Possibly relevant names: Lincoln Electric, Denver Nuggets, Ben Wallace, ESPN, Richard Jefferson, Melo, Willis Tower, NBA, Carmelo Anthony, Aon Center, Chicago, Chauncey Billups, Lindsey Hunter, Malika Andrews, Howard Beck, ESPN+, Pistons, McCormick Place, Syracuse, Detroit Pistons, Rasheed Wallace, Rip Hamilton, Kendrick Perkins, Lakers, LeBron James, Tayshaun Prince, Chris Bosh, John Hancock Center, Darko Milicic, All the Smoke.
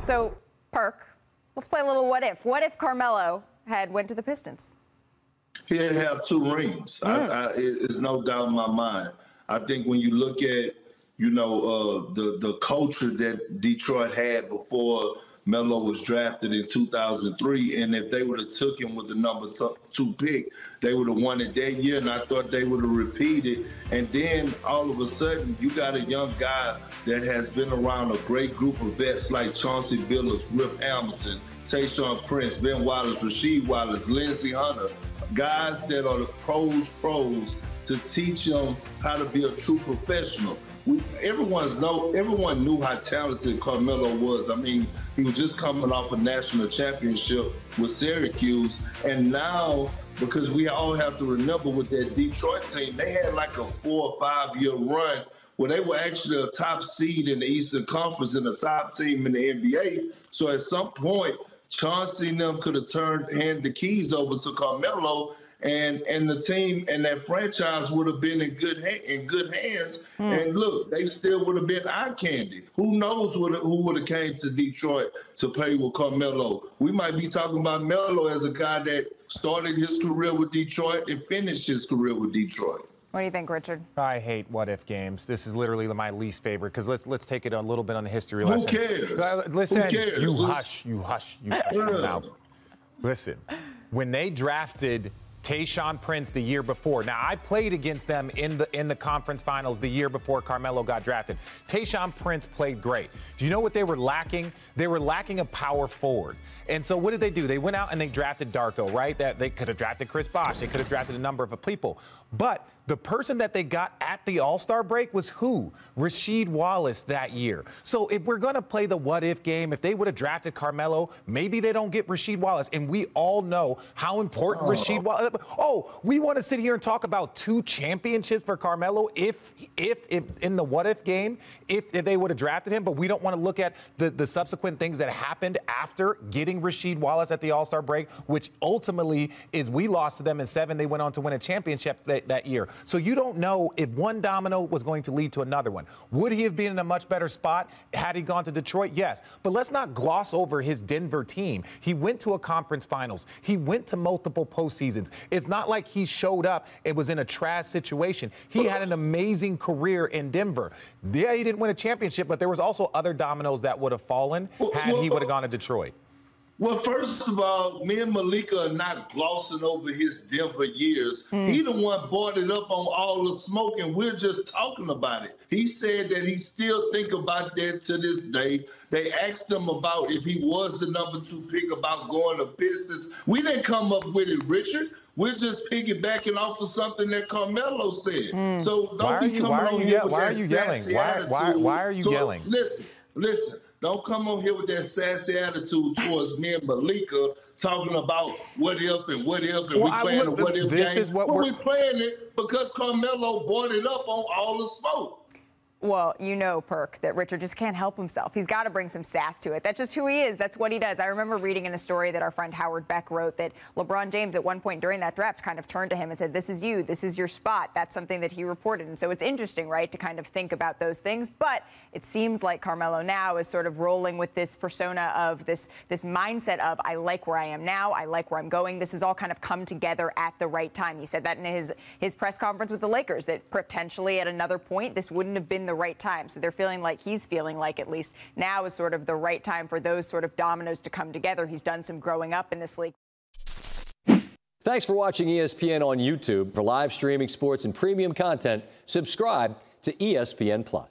So, Perk, let's play a little what if. What if Carmelo had went to the Pistons? He'd have two rings. It's no doubt in my mind. I think when you look at, you know, the culture that Detroit had before Melo was drafted in 2003, and if they would have took him with the number 2 pick, they would have won it that year, and I thought they would have repeated. And then all of a sudden, you got a young guy that has been around a great group of vets like Chauncey Billups, Rip Hamilton, Tayshaun Prince, Ben Wallace, Rasheed Wallace, Lindsey Hunter, guys that are the pros to teach them how to be a true professional. Everyone knew how talented Carmelo was. I mean, he was just coming off a national championship with Syracuse. And now, because we all have to remember with that Detroit team, they had like a 4- or 5-year run where they were actually a top seed in the Eastern Conference and a top team in the NBA. So at some point, Chauncey and them could have handed the keys over to Carmelo, and the team and that franchise would have been in good hands. And look, they still would have been eye candy. Who knows who would have came to Detroit to play with Carmelo? We might be talking about Melo as a guy that started his career with Detroit and finished his career with Detroit. What do you think, Richard? I hate what-if games. This is literally my least favorite, because let's take it a little bit on the history lesson. Who cares? Listen, who cares? You hush. Now, listen, when they drafted Tayshaun Prince the year before. Now, I played against them in the conference finals the year before Carmelo got drafted. Tayshaun Prince played great. Do you know what they were lacking? They were lacking a power forward. And so what did they do? They went out and they drafted Darko, right? They could have drafted Chris Bosh. They could have drafted a number of people. But the person that they got at the All-Star break was who? Rasheed Wallace that year. So if we're going to play the what-if game, if they would have drafted Carmelo, maybe they don't get Rasheed Wallace. And we all know how important Rasheed Wallace. Oh, we want to sit here and talk about 2 championships for Carmelo if in the what-if game, if they would have drafted him. But we don't want to look at the subsequent things that happened after getting Rasheed Wallace at the All-Star break, which ultimately is we lost to them in 7. They went on to win a championship that year. So you don't know if one domino was going to lead to another one. Would he have been in a much better spot had he gone to Detroit? Yes. But let's not gloss over his Denver team. He went to a conference finals. He went to multiple postseasons. It's not like he showed up and was in a trash situation. He had an amazing career in Denver. Yeah, he didn't win a championship, but there was also other dominoes that would have fallen had he would have gone to Detroit. Well, first of all, me and Malika are not glossing over his Denver years. He the one brought it up on all the smoke, and we're just talking about it. He said that he still think about that to this day. They asked him about if he was the number 2 pick, about going to Pistons. We didn't come up with it, Richard. We're just piggybacking off of something that Carmelo said. So don't be coming on here with that sassy attitude. Why are you yelling? Listen. Don't come on here with that sassy attitude towards me and Malika talking about what if and what if and we playing a what if game. This is what we're playing it because Carmelo brought it up on all the smoke. Well, you know, Perk, that Richard just can't help himself. He's got to bring some sass to it. That's just who he is. That's what he does. I remember reading in a story that our friend Howard Beck wrote that LeBron James at one point during that draft kind of turned to him and said, "This is you. This is your spot." That's something that he reported. And so it's interesting, right, to kind of think about those things. But it seems like Carmelo now is sort of rolling with this persona of this mindset of, I like where I am now. I like where I'm going. This has all kind of come together at the right time. He said that in his press conference with the Lakers, that potentially at another point, this wouldn't have been the right time. So they're feeling like he's feeling like at least now is sort of the right time for those sort of dominoes to come together. He's done some growing up in this league. Thanks for watching ESPN on YouTube. For live streaming, sports, and premium content, subscribe to ESPN+.